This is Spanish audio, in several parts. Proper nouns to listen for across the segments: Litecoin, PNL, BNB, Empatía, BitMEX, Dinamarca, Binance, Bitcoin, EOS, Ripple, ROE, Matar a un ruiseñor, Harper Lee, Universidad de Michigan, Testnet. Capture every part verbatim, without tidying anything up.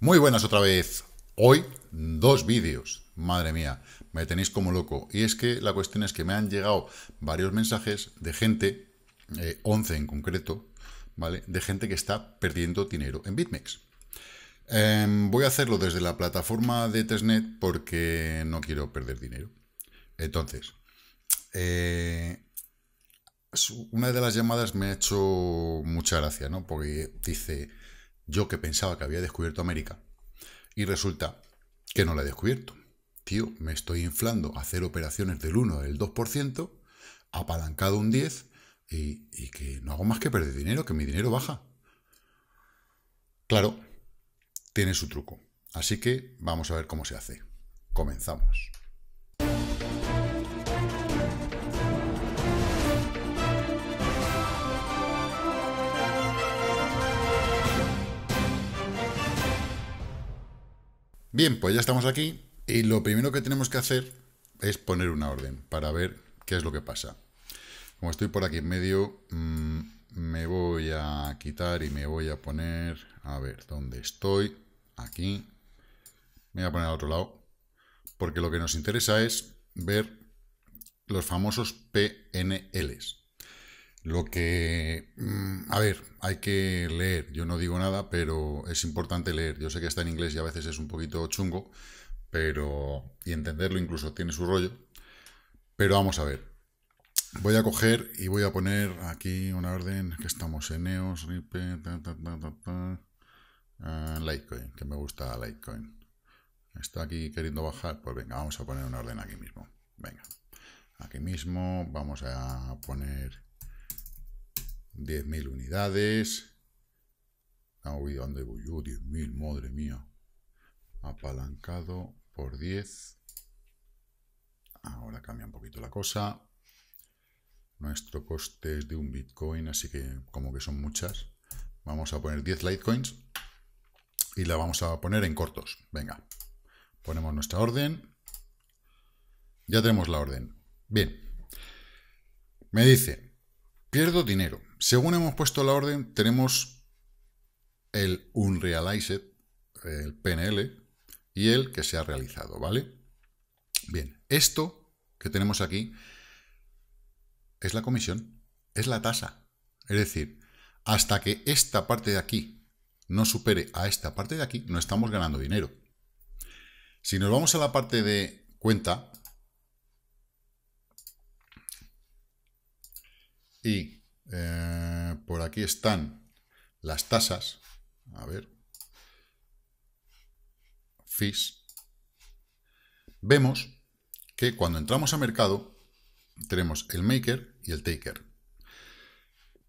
Muy buenas otra vez. Hoy dos vídeos. Madre mía, me tenéis como loco. Y es que la cuestión es que me han llegado varios mensajes de gente, eh, once en concreto, ¿vale? De gente que está perdiendo dinero en BitMEX. Eh, voy a hacerlo desde la plataforma de Testnet porque no quiero perder dinero. Entonces, eh, una de las llamadas me ha hecho mucha gracia, ¿no? Porque dice... Yo que pensaba que había descubierto América y resulta que no la he descubierto. Tío, me estoy inflando a hacer operaciones del uno, del dos por ciento, apalancado un diez y, y que no hago más que perder dinero, que mi dinero baja. Claro, tiene su truco. Así que vamos a ver cómo se hace. Comenzamos. Bien, pues ya estamos aquí y lo primero que tenemos que hacer es poner una orden para ver qué es lo que pasa. Como estoy por aquí en medio, mmm, me voy a quitar y me voy a poner, a ver, ¿dónde estoy? Aquí. Me voy a poner al otro lado, porque lo que nos interesa es ver los famosos P N Ls. Lo que, a ver, hay que leer, yo no digo nada, pero es importante leer. Yo sé que está en inglés y a veces es un poquito chungo, pero, y entenderlo incluso tiene su rollo, pero vamos a ver. Voy a coger y voy a poner aquí una orden, que estamos en E O S, Ripple, ta, ta, ta, ta, ta. Uh, Litecoin, que me gusta Litecoin. Está aquí queriendo bajar, pues venga, vamos a poner una orden aquí mismo. Venga, aquí mismo vamos a poner... diez mil unidades. Ah, uy, ¿dónde voy yo? diez mil, madre mía. Apalancado por diez. Ahora cambia un poquito la cosa. Nuestro coste es de un Bitcoin, así que como que son muchas. Vamos a poner diez Litecoins. Y la vamos a poner en cortos. Venga. Ponemos nuestra orden. Ya tenemos la orden. Bien. Me dice... Pierdo dinero. Según hemos puesto la orden, tenemos el Unrealized, el P N L, y el que se ha realizado, ¿vale? Bien, esto que tenemos aquí es la comisión, es la tasa. Es decir, hasta que esta parte de aquí no supere a esta parte de aquí, no estamos ganando dinero. Si nos vamos a la parte de cuenta... Y eh, por aquí están las tasas, a ver, fees. Vemos que cuando entramos a mercado tenemos el maker y el taker.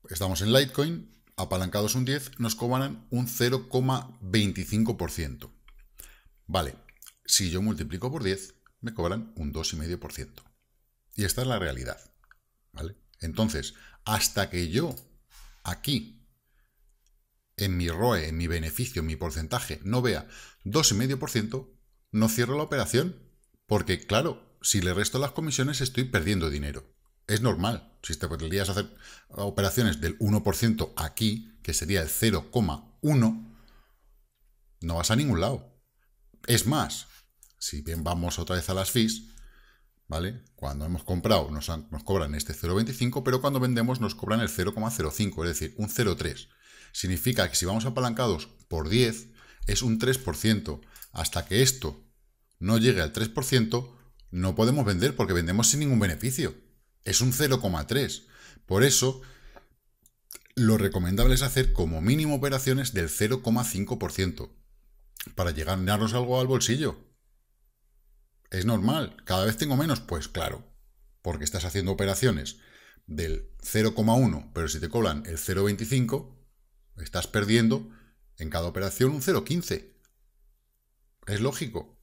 Estamos en Litecoin, apalancados un diez, nos cobran un cero coma veinticinco por ciento. Vale, si yo multiplico por diez, me cobran un dos coma cinco por ciento. Y esta es la realidad, ¿vale? Entonces, hasta que yo aquí, en mi R O E, en mi beneficio, en mi porcentaje, no vea dos coma cinco por ciento, no cierro la operación. Porque, claro, si le resto las comisiones estoy perdiendo dinero. Es normal. Si te podrías hacer operaciones del uno por ciento aquí, que sería el cero coma uno por ciento, no vas a ningún lado. Es más, si bien vamos otra vez a las fees... ¿Vale? Cuando hemos comprado nos, han, nos cobran este cero coma veinticinco, pero cuando vendemos nos cobran el cero coma cero cinco, es decir, un cero coma tres. Significa que si vamos apalancados por diez, es un tres por ciento. Hasta que esto no llegue al tres por ciento, no podemos vender porque vendemos sin ningún beneficio. Es un cero coma tres. Por eso, lo recomendable es hacer como mínimo operaciones del cero coma cinco por ciento para llegar a ganarnos algo al bolsillo. Es normal, cada vez tengo menos, pues claro, porque estás haciendo operaciones del cero coma uno, pero si te cobran el cero coma veinticinco, estás perdiendo en cada operación un cero coma quince. Es lógico.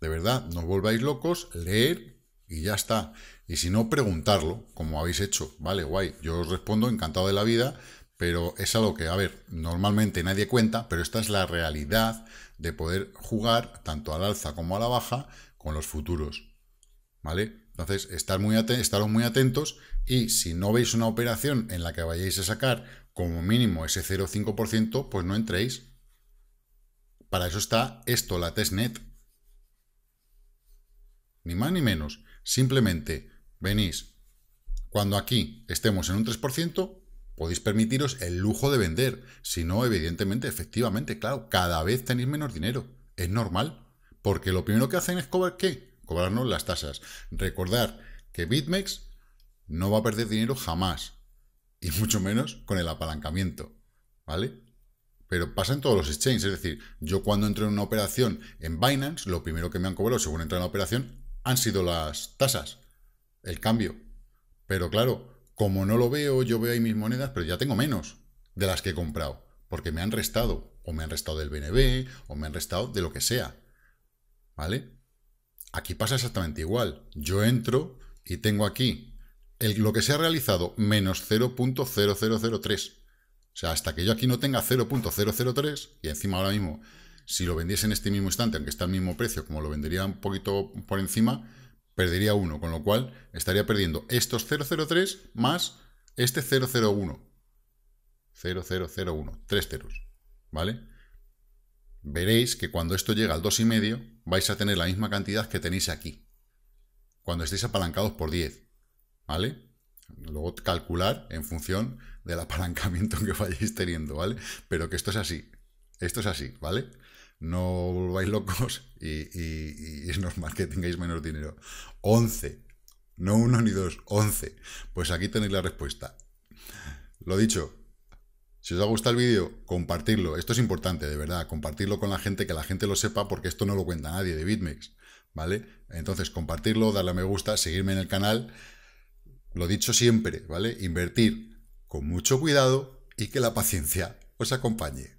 De verdad, no os volváis locos, leer y ya está. Y si no, preguntarlo, como habéis hecho. Vale, guay, yo os respondo encantado de la vida, pero es algo que, a ver, normalmente nadie cuenta, pero esta es la realidad de poder jugar tanto al alza como a la baja con los futuros, ¿vale? Entonces, estar muy atentos, estaros muy atentos y si no veis una operación en la que vayáis a sacar como mínimo ese cero coma cinco por ciento, pues no entréis. Para eso está esto, la testnet. Ni más ni menos. Simplemente venís, cuando aquí estemos en un tres por ciento, podéis permitiros el lujo de vender. Si no, evidentemente, efectivamente, claro, cada vez tenéis menos dinero. Es normal, porque lo primero que hacen es cobrar, ¿qué? Cobrarnos las tasas. Recordar que BitMEX no va a perder dinero jamás, y mucho menos con el apalancamiento, ¿vale? Pero pasa en todos los exchanges, es decir, yo cuando entro en una operación en Binance, lo primero que me han cobrado según entra en la operación han sido las tasas, el cambio. Pero claro, como no lo veo, yo veo ahí mis monedas, pero ya tengo menos de las que he comprado, porque me han restado, o me han restado del B N B, o me han restado de lo que sea, ¿vale? Aquí pasa exactamente igual. Yo entro y tengo aquí el, lo que se ha realizado menos cero punto cero cero cero tres. O sea, hasta que yo aquí no tenga cero punto cero cero tres, y encima ahora mismo, si lo vendiese en este mismo instante, aunque está al mismo precio, como lo vendería un poquito por encima, perdería uno, con lo cual estaría perdiendo estos cero cero tres más este cero cero uno. cero cero cero uno, tres ceros, ¿vale? Veréis que cuando esto llega al dos coma cinco, vais a tener la misma cantidad que tenéis aquí, cuando estéis apalancados por diez, ¿vale? Luego calcular en función del apalancamiento que vayáis teniendo, ¿vale? Pero que esto es así, esto es así, ¿vale? No volváis locos y, y, y es normal que tengáis menos dinero. once, no uno ni dos, once. Pues aquí tenéis la respuesta. Lo dicho, si os ha gustado el vídeo, compartidlo. Esto es importante, de verdad, compartirlo con la gente, que la gente lo sepa, porque esto no lo cuenta nadie de BitMEX, ¿vale? Entonces, compartirlo, darle a me gusta, seguirme en el canal. Lo dicho siempre, ¿vale? Invertir con mucho cuidado y que la paciencia os acompañe.